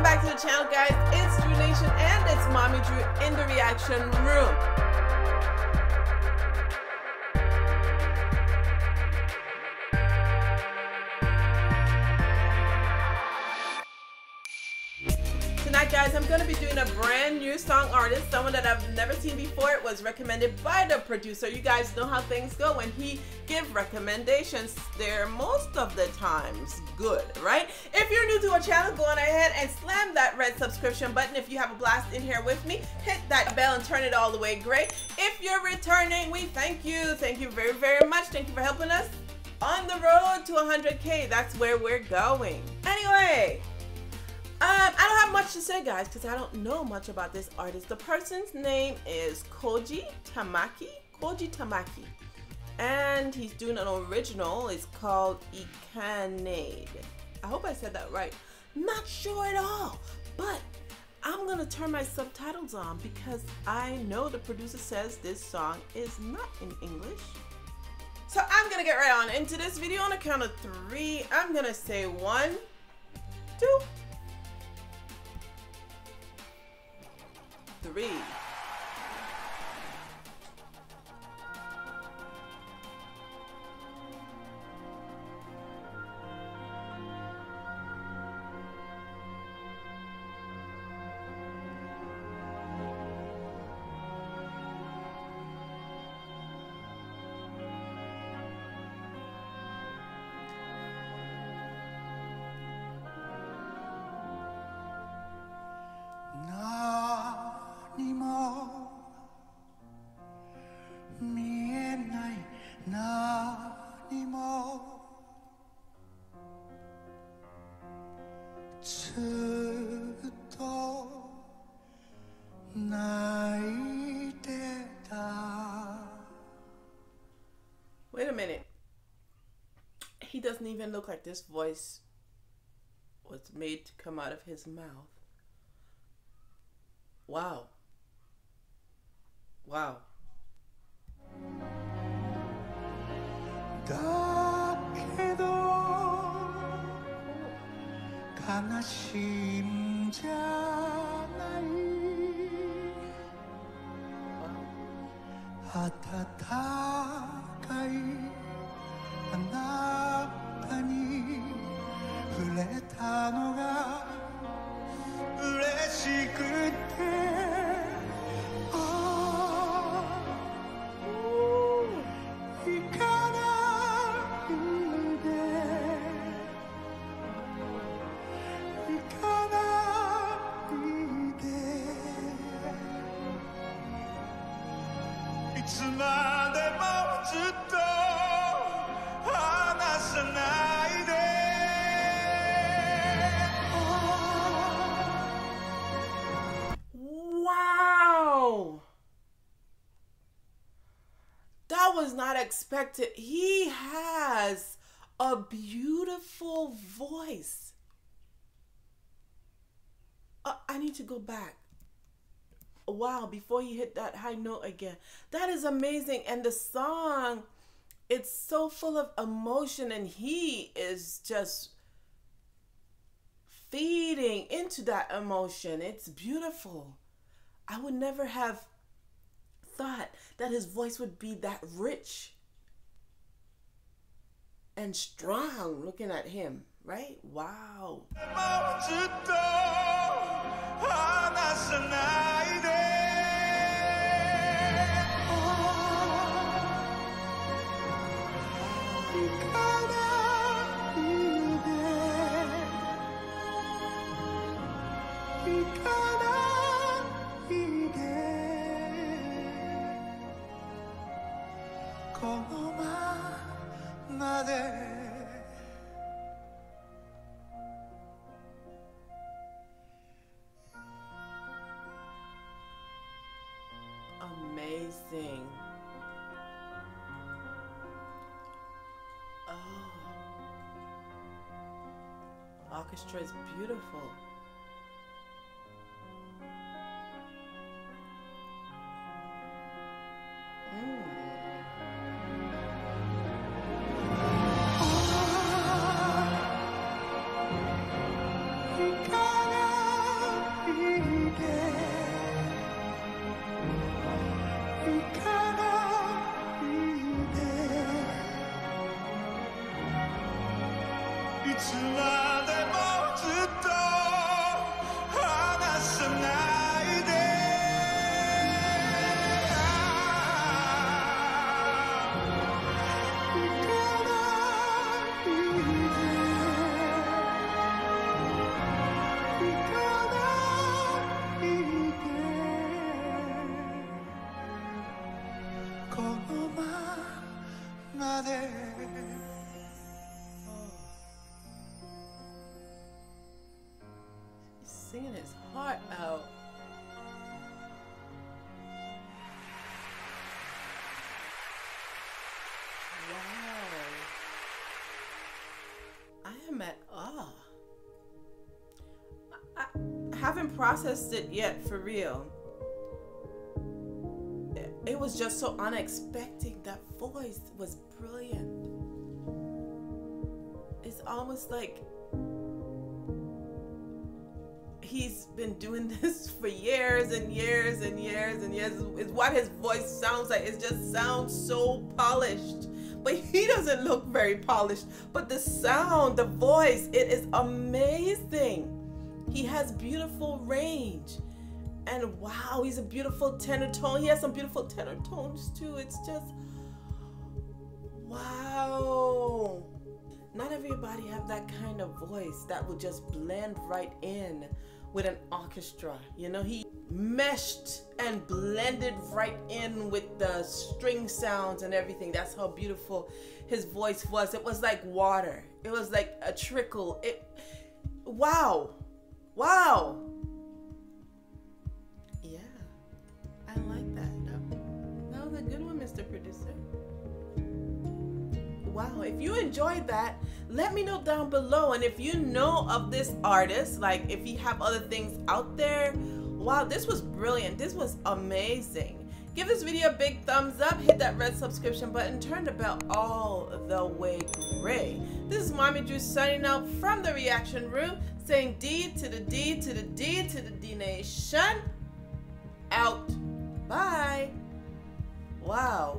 Welcome back to the channel, guys. It's Drew Nation and it's Mommy Drew in the reaction room. Tonight, guys, I'm going to be doing a brand new song artist, someone that I've never seen before. It was recommended by the producer. You guys know how things go when he gives recommendations. They're most of the times good, right? If you're new to our channel, go on ahead and slam that red subscription button. If you have a blast in here with me, hit that bell and turn it all the way great. If you're returning, we thank you. Thank you very, very much. Thank you for helping us on the road to 100K. That's where we're going. Anyway, I don't have much to say, guys, because I don't know much about this artist. The person's name is Koji Tamaki, and he's doing an original. It's called Ikanaide. I hope I said that right. Not sure at all, but I'm gonna turn my subtitles on because I know the producer says this song is not in English. So I'm gonna get right on into this video. On the count of three, I'm gonna say 1, 2. Wait a minute. He doesn't even look like this voice was made to come out of his mouth. Wow. Wow. Wow, that was not expected. He has a beautiful voice. I need to go back. Wow, before he hit that high note again. That is amazing. And the song, it's so full of emotion, and he is just feeding into that emotion. It's beautiful. I would never have thought that his voice would be that rich and strong looking at him, right? Wow. Amazing. Oh, orchestra is beautiful. Singing his heart out. Wow. I am at awe. I haven't processed it yet, for real. It was just so unexpected. That voice was brilliant. It's almost like he's been doing this for years and years and years and years. It's what his voice sounds like. It just sounds so polished. But he doesn't look very polished. But the sound, the voice, it is amazing. He has beautiful range. And wow, he's a beautiful tenor tone. He has some beautiful tenor tones too. It's just, wow. Not everybody have that kind of voice that would just blend right in with an orchestra. You know, he meshed and blended right in with the string sounds and everything. That's how beautiful his voice was. It was like water. It was like a trickle. It, wow. Wow. Yeah, I like that. That was a good one, Mr. Producer. Wow, if you enjoyed that, let me know down below. And if you know of this artist, like if you have other things out there, wow, this was brilliant. This was amazing. Give this video a big thumbs up, hit that red subscription button, turn the bell all the way gray. This is Mommy Drew signing out from the reaction room, saying D to the D to the D to the D Nation. Out. Bye. Wow.